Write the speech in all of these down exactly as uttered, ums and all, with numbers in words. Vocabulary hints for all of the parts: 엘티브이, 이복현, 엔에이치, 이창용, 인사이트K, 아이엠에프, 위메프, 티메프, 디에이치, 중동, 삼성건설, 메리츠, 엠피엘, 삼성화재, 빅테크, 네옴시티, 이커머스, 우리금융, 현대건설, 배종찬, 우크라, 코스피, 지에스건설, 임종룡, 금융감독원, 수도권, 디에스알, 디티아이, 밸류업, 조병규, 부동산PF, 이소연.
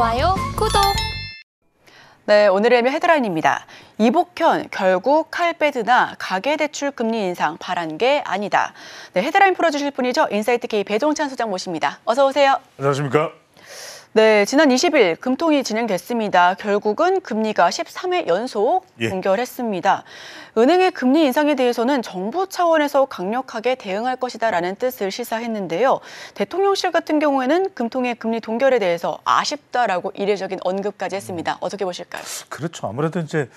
좋아요, 구독! 네, 오늘의 헤드라인입니다. 이복현 결국 칼배드나 가계대출 금리 인상 바란 게 아니다. 네, 헤드라인 풀어주실 분이죠. 인사이트K 배종찬 소장 모십니다. 어서 오세요. 안녕하십니까. 네, 지난 이십일 금통이 진행됐습니다. 결국은 금리가 십삼 회 연속 예. 동결했습니다. 은행의 금리 인상에 대해서는 정부 차원에서 강력하게 대응할 것이다라는 뜻을 시사했는데요. 대통령실 같은 경우에는 금통의 금리 동결에 대해서 아쉽다라고 이례적인 언급까지 했습니다. 어떻게 보실까요? 그렇죠. 아무래도 이제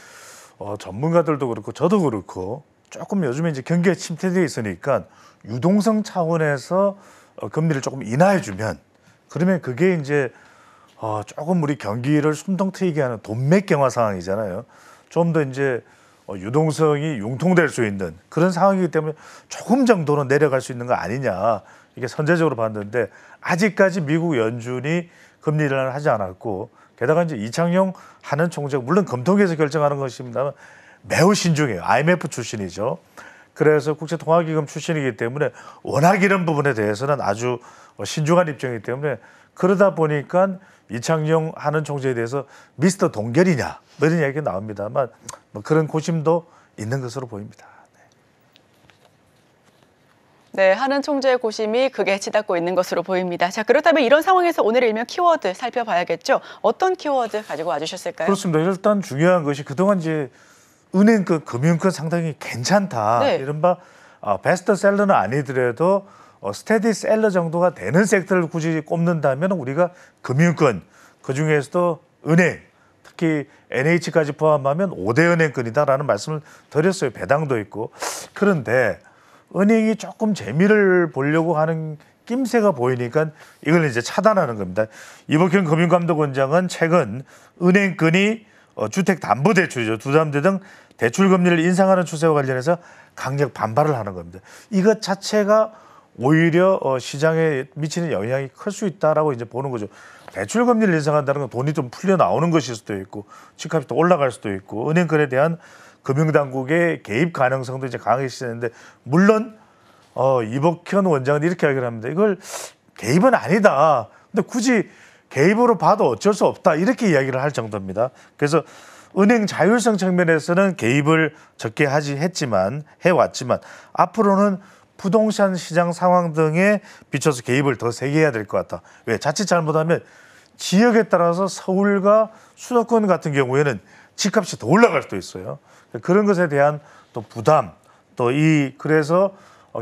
어, 전문가들도 그렇고 저도 그렇고 조금 요즘에 이제 경기가 침체되어 있으니까 유동성 차원에서 어, 금리를 조금 인하해주면 그러면 그게 이제 어, 조금 우리 경기를 숨통 트이게 하는 돈맥 경화 상황이잖아요. 좀 더 이제 어, 유동성이 융통될 수 있는 그런 상황이기 때문에 조금 정도는 내려갈 수 있는 거 아니냐. 이게 선제적으로 봤는데 아직까지 미국 연준이 금리 인하를 하지 않았고 게다가 이제 이창용 한은 총재가 물론 금통위에서 결정하는 것입니다만 매우 신중해요. 아이엠에프 출신이죠. 그래서 국제통화기금 출신이기 때문에 워낙 이런 부분에 대해서는 아주 신중한 입장이기 때문에 그러다 보니까 이창용 한은 총재에 대해서 미스터 동결이냐 뭐 이런 이야기가 나옵니다만 뭐 그런 고심도 있는 것으로 보입니다. 네, 한은 총재의 고심이 극에 치닫고 있는 것으로 보입니다. 자, 그렇다면 이런 상황에서 오늘의 일명 키워드 살펴봐야겠죠. 어떤 키워드 가지고 와주셨을까요? 그렇습니다. 일단 중요한 것이 그동안 이제 은행권, 금융권 상당히 괜찮다. 네. 이른바 어, 베스트셀러는 아니더라도 어, 스테디셀러 정도가 되는 섹터를 굳이 꼽는다면 우리가 금융권, 그중에서도 은행, 특히 엔에이치까지 포함하면 오 대 은행권이다라는 말씀을 드렸어요. 배당도 있고. 그런데 은행이 조금 재미를 보려고 하는 낌새가 보이니까 이걸 이제 차단하는 겁니다. 이복현 금융감독원장은 최근 은행권이 어, 주택담보대출이죠. 두담대 등 대출금리를 인상하는 추세와 관련해서 강력 반발을 하는 겁니다. 이것 자체가 오히려 어, 시장에 미치는 영향이 클 수 있다라고 이제 보는 거죠. 대출금리를 인상한다는 건 돈이 좀 풀려 나오는 것일 수도 있고 집값이 또 올라갈 수도 있고 은행권에 대한 금융당국의 개입 가능성도 이제 강해지는데 물론 어, 이복현 원장은 이렇게 이야기를 합니다. 이걸 개입은 아니다. 근데 굳이 개입으로 봐도 어쩔 수 없다 이렇게 이야기를 할 정도입니다. 그래서 은행 자율성 측면에서는 개입을 적게 하지 했지만 해왔지만 앞으로는 부동산 시장 상황 등에 비춰서 개입을 더 세게 해야 될 것 같다. 왜? 자칫 잘못하면 지역에 따라서 서울과 수도권 같은 경우에는 집값이 더 올라갈 수도 있어요. 그런 것에 대한 또 부담, 또 이 그래서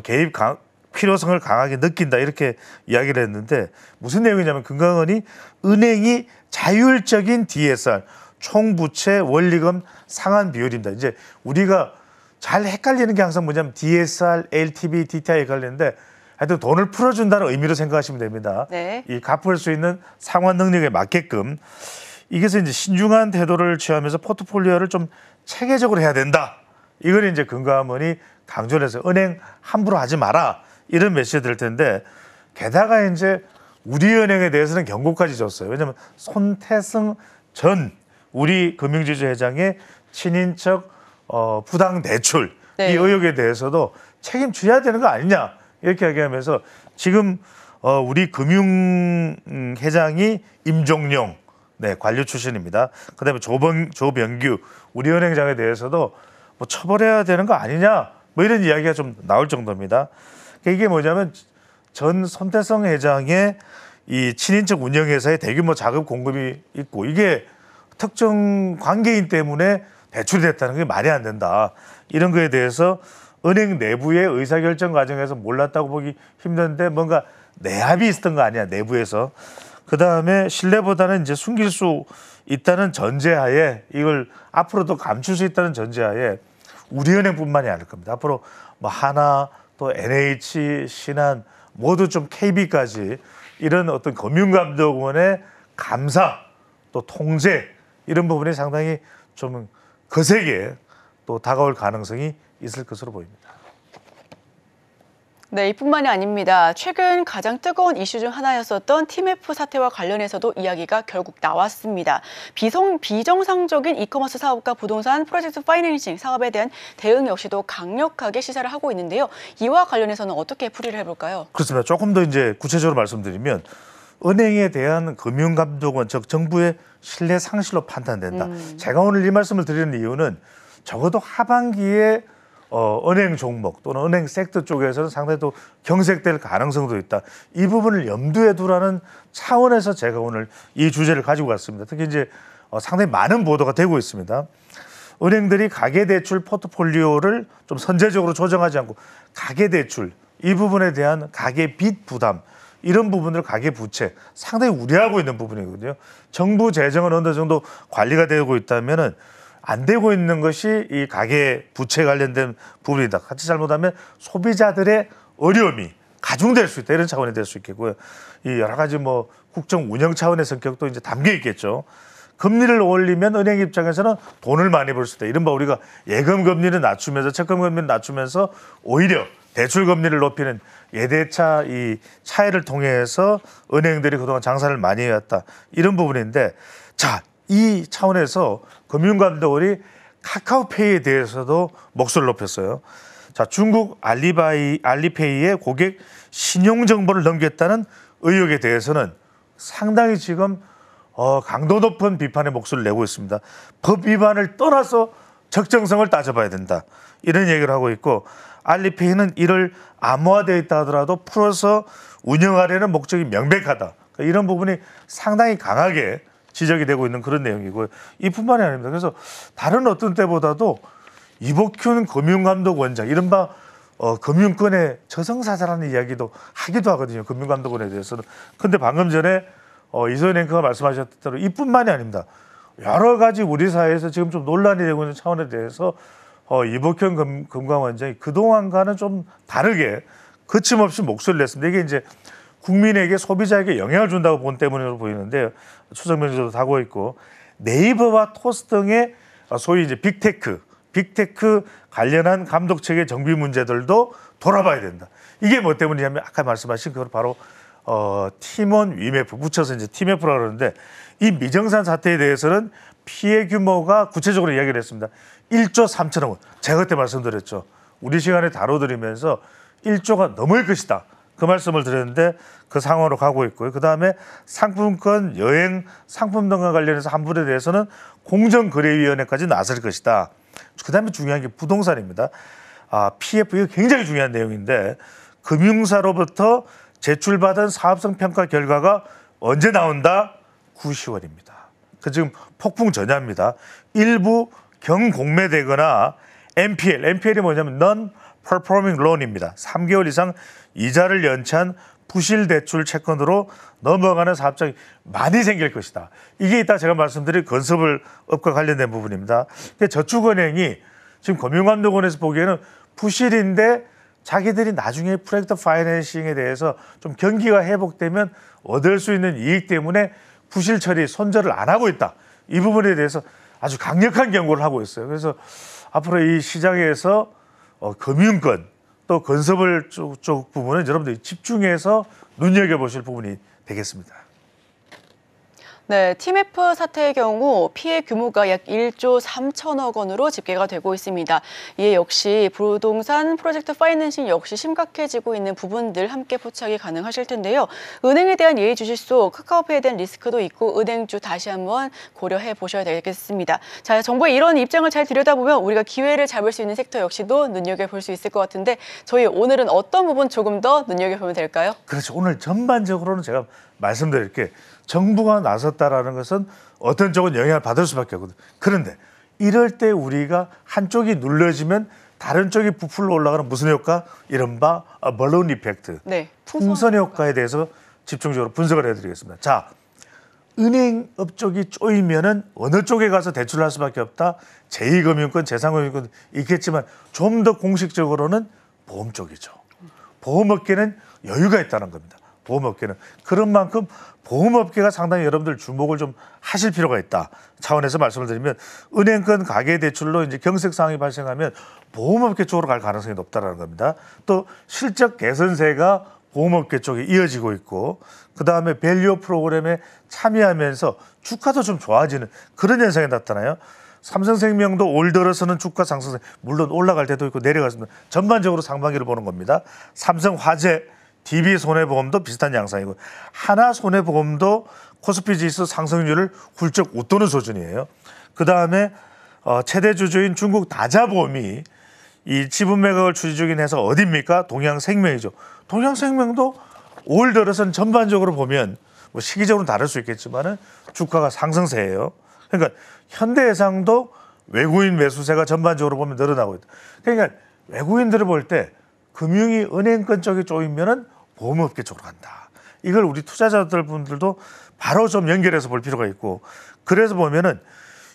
개입 강 필요성을 강하게 느낀다 이렇게 이야기를 했는데 무슨 내용이냐면 금감원이 은행이 자율적인 디에스알 총부채 원리금 상환 비율입니다. 이제 우리가 잘 헷갈리는 게 항상 뭐냐면 디에스알, 엘티브이, 디티아이 헷갈리는데 하여튼 돈을 풀어준다는 의미로 생각하시면 됩니다. 네. 이 갚을 수 있는 상환 능력에 맞게끔 이것은 이제 신중한 태도를 취하면서 포트폴리오를 좀 체계적으로 해야 된다. 이걸 이제 금감원이 강조를 해서 은행 함부로 하지 마라. 이런 메시지 될 텐데 게다가 이제 우리은행에 대해서는 경고까지 줬어요. 왜냐하면 손태승 전 우리 금융지주 회장의 친인척 어, 부당 대출 네. 이 의혹에 대해서도 책임져야 되는 거 아니냐 이렇게 얘기하면서 지금 어, 우리 금융 회장이 임종룡 네, 관료 출신입니다. 그다음에 조병, 조병규 우리은행장에 대해서도 뭐 처벌해야 되는 거 아니냐 뭐 이런 이야기가 좀 나올 정도입니다. 이게 뭐냐면 전 손태성 회장의 이 친인척 운영회사의 대규모 자금 공급이 있고 이게 특정 관계인 때문에 대출이 됐다는 게 말이 안 된다. 이런 거에 대해서 은행 내부의 의사결정 과정에서 몰랐다고 보기 힘든데 뭔가 내압이 있었던 거 아니야, 내부에서. 그다음에 신뢰보다는 이제 숨길 수 있다는 전제하에 이걸 앞으로도 감출 수 있다는 전제하에 우리은행뿐만이 아닐 겁니다. 앞으로 뭐 하나 또 엔에이치, 신한 모두 좀 케이비까지 이런 어떤 금융감독원의 감사 또 통제 이런 부분이 상당히 좀 거세게 또 다가올 가능성이 있을 것으로 보입니다. 네, 이뿐만이 아닙니다. 최근 가장 뜨거운 이슈 중 하나였었던 티메프 사태와 관련해서도 이야기가 결국 나왔습니다. 비성, 비정상적인 이커머스 사업과 부동산 프로젝트 파이낸싱 사업에 대한 대응 역시도 강력하게 시사를 하고 있는데요. 이와 관련해서는 어떻게 풀이를 해볼까요? 그렇습니다. 조금 더 이제 구체적으로 말씀드리면 은행에 대한 금융감독원, 즉 정부의 신뢰 상실로 판단된다. 음. 제가 오늘 이 말씀을 드리는 이유는 적어도 하반기에 어, 은행 종목 또는 은행 섹터 쪽에서는 상당히 또 경색될 가능성도 있다. 이 부분을 염두에 두라는 차원에서 제가 오늘 이 주제를 가지고 왔습니다. 특히 이제 어, 상당히 많은 보도가 되고 있습니다. 은행들이 가계대출 포트폴리오를 좀 선제적으로 조정하지 않고 가계대출, 이 부분에 대한 가계빚 부담, 이런 부분들 가계부채 상당히 우려하고 있는 부분이거든요. 정부 재정은 어느 정도 관리가 되고 있다면은 안 되고 있는 것이 이 가계부채 관련된 부분이다. 같이 잘못하면 소비자들의 어려움이 가중될 수 있다. 이런 차원이 될 수 있겠고요. 이 여러 가지 뭐 국정 운영 차원의 성격도 이제 담겨 있겠죠. 금리를 올리면 은행 입장에서는 돈을 많이 벌 수 있다. 이른바 우리가 예금 금리를 낮추면서 적금 금리를 낮추면서 오히려 대출 금리를 높이는 예대차 이 차이를 통해서 은행들이 그동안 장사를 많이 해왔다. 이런 부분인데, 자, 이 차원에서 금융감독원이 카카오페이에 대해서도 목소리를 높였어요. 자, 중국 알리바이, 알리페이의 고객 신용정보를 넘겼다는 의혹에 대해서는 상당히 지금 어, 강도 높은 비판의 목소리를 내고 있습니다. 법 위반을 떠나서 적정성을 따져봐야 된다. 이런 얘기를 하고 있고, 알리페이는 이를 암호화되어 있다 하더라도 풀어서 운영하려는 목적이 명백하다. 그러니까 이런 부분이 상당히 강하게 지적이 되고 있는 그런 내용이고요. 이뿐만이 아닙니다. 그래서 다른 어떤 때보다도 이복현 금융감독원장, 이른바 어, 금융권의 저승사자라는 이야기도 하기도 하거든요. 금융감독원에 대해서는. 근데 방금 전에 어, 이소연 앵커가 말씀하셨던 대로 이뿐만이 아닙니다. 여러 가지 우리 사회에서 지금 좀 논란이 되고 있는 차원에 대해서 어, 이복현 금, 금감원장이 그동안과는 좀 다르게 거침없이 목소리를 냈습니다. 이게 이제 국민에게, 소비자에게 영향을 준다고 본 때문으로 보이는데, 추정면 저도 하고 있고, 네이버와 토스 등의 소위 이제 빅테크, 빅테크 관련한 감독 체계 정비 문제들도 돌아봐야 된다. 이게 뭐 때문이냐면 아까 말씀하신 그걸 바로 어, 팀원 위메프, 붙여서 이제 티메프라 그러는데, 이 미정산 사태에 대해서는 피해 규모가 구체적으로 이야기를 했습니다. 일조 삼천억 원. 제가 그때 말씀드렸죠. 우리 시간에 다뤄드리면서 일조가 넘을 것이다. 그 말씀을 드렸는데 그 상황으로 가고 있고요. 그다음에 상품권, 여행, 상품 등과 관련해서 환불에 대해서는 공정거래위원회까지 나설 것이다. 그다음에 중요한 게 부동산입니다. 아, 피에프, 이거 굉장히 중요한 내용인데, 금융사로부터 제출받은 사업성 평가 결과가 언제 나온다? 구, 시월입니다. 그 지금 폭풍 전야입니다. 일부 경공매되거나 엠피엘, 엠피엘이 뭐냐면 non-performing loan입니다. 삼 개월 이상 이자를 연체한 부실 대출 채권으로 넘어가는 사업장이 많이 생길 것이다. 이게 이따 제가 말씀드릴 건설업과 관련된 부분입니다. 근데 저축은행이 지금 금융감독원에서 보기에는 부실인데 자기들이 나중에 프로젝트 파이낸싱에 대해서 좀 경기가 회복되면 얻을 수 있는 이익 때문에 부실 처리, 손절을 안 하고 있다. 이 부분에 대해서 아주 강력한 경고를 하고 있어요. 그래서 앞으로 이 시장에서 어, 금융권, 또 건설업 쪽, 쪽 부분은 여러분들이 집중해서 눈여겨보실 부분이 되겠습니다. 네, 티메프 사태의 경우 피해 규모가 약 일조 삼천억 원으로 집계가 되고 있습니다. 이에 역시 부동산 프로젝트 파이낸싱 역시 심각해지고 있는 부분들 함께 포착이 가능하실 텐데요. 은행에 대한 예의주시 속 카카오페이에 대한 리스크도 있고 은행주 다시 한번 고려해 보셔야 되겠습니다. 자, 정부의 이런 입장을 잘 들여다보면 우리가 기회를 잡을 수 있는 섹터 역시도 눈여겨볼 수 있을 것 같은데, 저희 오늘은 어떤 부분 조금 더 눈여겨보면 될까요? 그렇죠. 오늘 전반적으로는 제가 말씀드릴 게, 정부가 나섰다라는 것은 어떤 쪽은 영향을 받을 수밖에 없거든. 그런데 이럴 때 우리가 한쪽이 눌러지면 다른 쪽이 부풀러 올라가는 무슨 효과? 이른바 멀론 이펙트, 네, 풍선 효과에 대해서 집중적으로 분석을 해드리겠습니다. 자, 은행업 쪽이 쪼이면은 어느 쪽에 가서 대출을 할 수밖에 없다. 제이금융권, 제삼금융권 있겠지만 좀 더 공식적으로는 보험 쪽이죠. 보험업계는 여유가 있다는 겁니다. 보험업계는. 그런 만큼 보험업계가 상당히 여러분들 주목을 좀 하실 필요가 있다 차원에서 말씀을 드리면, 은행권 가계대출로 이제 경색 상황이 발생하면 보험업계 쪽으로 갈 가능성이 높다라는 겁니다. 또 실적 개선세가 보험업계 쪽에 이어지고 있고, 그다음에 밸류업 프로그램에 참여하면서 주가도 좀 좋아지는 그런 현상이 나타나요. 삼성생명도 올 들어서는 주가 상승세, 물론 올라갈 때도 있고 내려갔습니다. 전반적으로 상반기를 보는 겁니다. 삼성화재 디비손해보험도 비슷한 양상이고 하나손해보험도 코스피 지수 상승률을 훌쩍 웃도는 수준이에요. 그다음에 어, 최대 주주인 중국 다자보험이 이 지분 매각을 추진 중인 해서 어디입니까? 동양생명이죠. 동양생명도 올 들어선 전반적으로 보면 뭐 시기적으로는 다를 수 있겠지만은 주가가 상승세예요. 그러니까 현대해상도 외국인 매수세가 전반적으로 보면 늘어나고 있다. 그러니까 외국인들을 볼 때 금융이 은행권 쪽에 쪼이면은 보험업계 쪽으로 간다. 이걸 우리 투자자들 분들도 바로 좀 연결해서 볼 필요가 있고, 그래서 보면은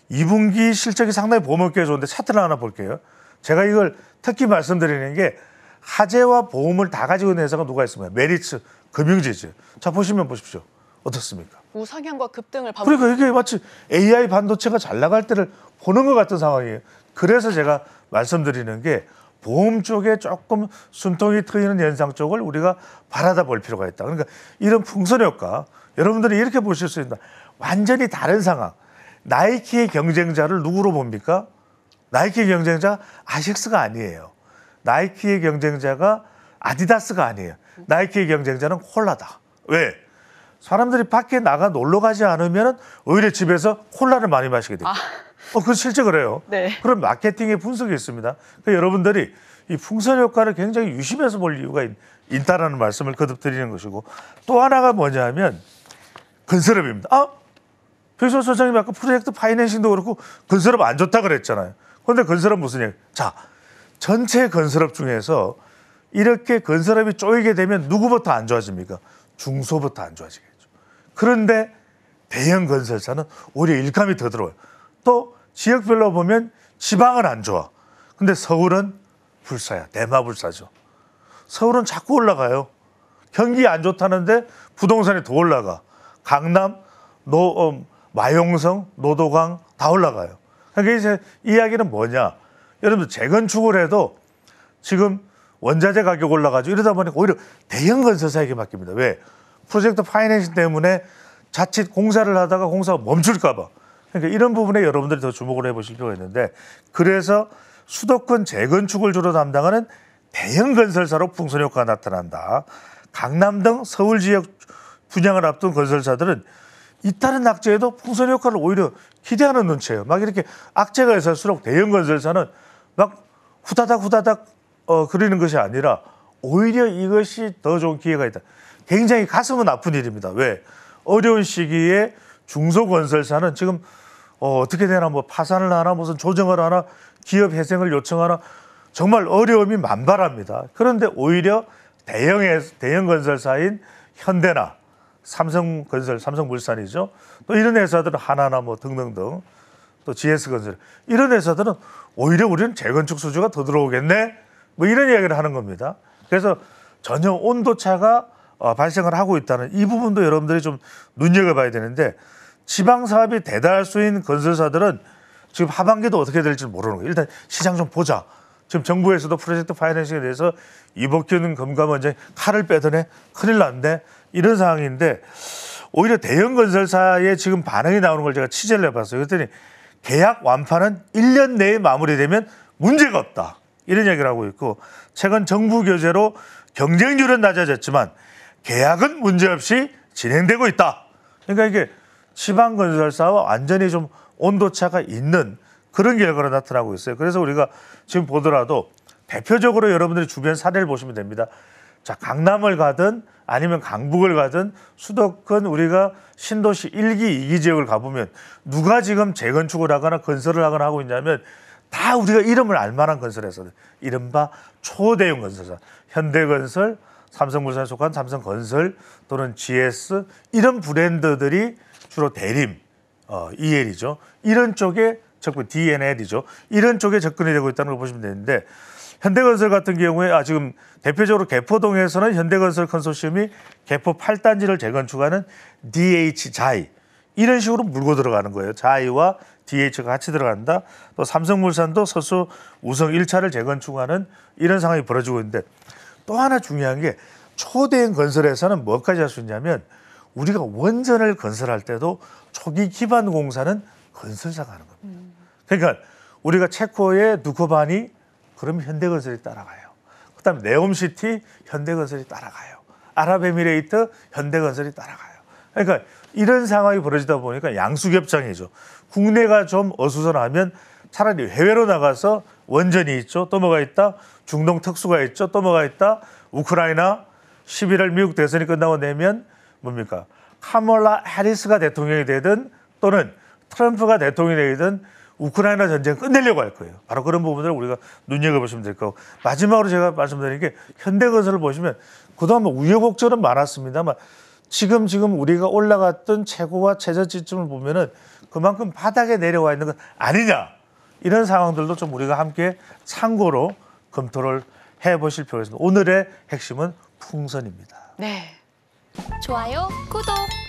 이 분기 실적이 상당히 보험업계에 좋은데 차트를 하나 볼게요. 제가 이걸 특히 말씀드리는 게 화재와 보험을 다 가지고 있는 회사가 누가 있습니까? 메리츠, 금융지주. 자, 보시면 보십시오. 어떻습니까? 우상향과 급등을 봐. 그러니까 이게 마치 에이아이 반도체가 잘 나갈 때를 보는 것 같은 상황이에요. 그래서 제가 말씀드리는 게 보험 쪽에 조금 숨통이 트이는 현상 쪽을 우리가 바라다 볼 필요가 있다. 그러니까 이런 풍선효과, 여러분들이 이렇게 보실 수 있다. 완전히 다른 상황. 나이키의 경쟁자를 누구로 봅니까? 나이키의 경쟁자 아식스가 아니에요. 나이키의 경쟁자가 아디다스가 아니에요. 나이키의 경쟁자는 콜라다. 왜? 사람들이 밖에 나가 놀러 가지 않으면 오히려 집에서 콜라를 많이 마시게 돼요. 아. 어, 그 실제 그래요. 네. 그런 마케팅의 분석이 있습니다. 그러니까 여러분들이 이 풍선 효과를 굉장히 유심해서 볼 이유가 있다라는 말씀을 거듭 드리는 것이고, 또 하나가 뭐냐면 건설업입니다. 아, 백선 소장님이 아까 프로젝트 파이낸싱도 그렇고 건설업 안 좋다 그랬잖아요. 그런데 건설업 무슨 얘기? 자, 전체 건설업 중에서 이렇게 건설업이 쪼이게 되면 누구부터 안 좋아집니까? 중소부터 안 좋아지겠죠. 그런데 대형 건설사는 오히려 일감이 더 들어와요. 또 지역별로 보면 지방은 안 좋아. 근데 서울은 불사야. 대마불사죠. 서울은 자꾸 올라가요. 경기 안 좋다는데 부동산이 더 올라가. 강남, 노, 어, 마용성, 노도강 다 올라가요. 그러니까 이제 이야기는 뭐냐. 여러분들 재건축을 해도 지금 원자재 가격 올라가지고 이러다 보니까 오히려 대형 건설사에게 맡깁니다. 왜? 프로젝트 파이낸싱 때문에 자칫 공사를 하다가 공사가 멈출까 봐. 그러니까 이런 부분에 여러분들이 더 주목을 해보실 필요가 있는데, 그래서 수도권 재건축을 주로 담당하는 대형 건설사로 풍선 효과가 나타난다. 강남 등 서울 지역 분양을 앞둔 건설사들은 잇따른 악재에도 풍선 효과를 오히려 기대하는 눈치예요. 막 이렇게 악재가 있을수록 대형 건설사는 막 후다닥 후다닥 어, 그러는 것이 아니라 오히려 이것이 더 좋은 기회가 있다. 굉장히 가슴은 아픈 일입니다. 왜? 어려운 시기에 중소건설사는 지금 어, 어떻게 되나, 뭐 파산을 하나, 무슨 조정을 하나, 기업 회생을 요청하나, 정말 어려움이 만발합니다. 그런데 오히려 대형 대형 건설사인 현대나 삼성건설, 삼성물산이죠. 또 이런 회사들은 하나나 뭐 등등등, 또 지에스건설 이런 회사들은 오히려 우리는 재건축 수주가 더 들어오겠네, 뭐 이런 이야기를 하는 겁니다. 그래서 전혀 온도차가 발생을 하고 있다는 이 부분도 여러분들이 좀 눈여겨봐야 되는데, 지방사업이 대다수인 건설사들은 지금 하반기도 어떻게 될지 모르는 거예요. 일단 시장 좀 보자. 지금 정부에서도 프로젝트 파이낸싱에 대해서 이복현 금감원장이 칼을 빼더네, 큰일 났네, 이런 상황인데, 오히려 대형 건설사의 지금 반응이 나오는 걸 제가 취재를 해봤어요. 그랬더니 계약 완파는 일 년 내에 마무리되면 문제가 없다, 이런 얘기를 하고 있고, 최근 정부 교재로 경쟁률은 낮아졌지만 계약은 문제없이 진행되고 있다. 그러니까 이게 지방 건설사와 완전히 좀 온도차가 있는 그런 결과로 나타나고 있어요. 그래서 우리가 지금 보더라도 대표적으로 여러분들이 주변 사례를 보시면 됩니다. 자, 강남을 가든 아니면 강북을 가든 수도권 우리가 신도시 일 기, 이 기 지역을 가보면 누가 지금 재건축을 하거나 건설을 하거나 하고 있냐면 다 우리가 이름을 알만한 건설회사들, 이른바 초대형 건설사, 현대건설, 삼성물산에 속한 삼성건설 또는 지에스, 이런 브랜드들이 주로 대림, 어, 이엘이죠. 이런 쪽에 접근, 디엔엘이죠. 이런 쪽에 접근이 되고 있다는 걸 보시면 되는데, 현대건설 같은 경우에 아, 지금 대표적으로 개포동에서는 현대건설 컨소시엄이 개포 팔 단지를 재건축하는 디에이치 자이, 이런 식으로 물고 들어가는 거예요. 자이와 디에이치가 같이 들어간다. 또 삼성물산도 서수 우성 일 차를 재건축하는 이런 상황이 벌어지고 있는데, 또 하나 중요한 게 초대형 건설에서는 뭐까지 할 수 있냐면, 우리가 원전을 건설할 때도 초기 기반 공사는 건설사가 하는 겁니다. 그러니까 우리가 체코의 누코반이 그럼 현대건설이 따라가요. 그다음에 네옴시티 현대건설이 따라가요. 아랍에미레이트, 현대건설이 따라가요. 그러니까 이런 상황이 벌어지다 보니까 양수겹장이죠. 국내가 좀 어수선하면 차라리 해외로 나가서 원전이 있죠. 또 뭐가 있다? 중동 특수가 있죠. 또 뭐가 있다? 우크라이나 십일월 미국 대선이 끝나고 내면 뭡니까? 카멀라 해리스가 대통령이 되든 또는 트럼프가 대통령이 되든 우크라이나 전쟁 끝내려고 할 거예요. 바로 그런 부분을 우리가 눈여겨보시면 될 거고, 마지막으로 제가 말씀드리는 게 현대건설을 보시면 그동안 뭐 우여곡절은 많았습니다만 지금 지금 우리가 올라갔던 최고와 최저치점을 보면은 그만큼 바닥에 내려와 있는 건 아니냐, 이런 상황들도 좀 우리가 함께 참고로 검토를 해보실 필요가 있습니다. 오늘의 핵심은 풍선입니다. 네, 좋아요, 구독.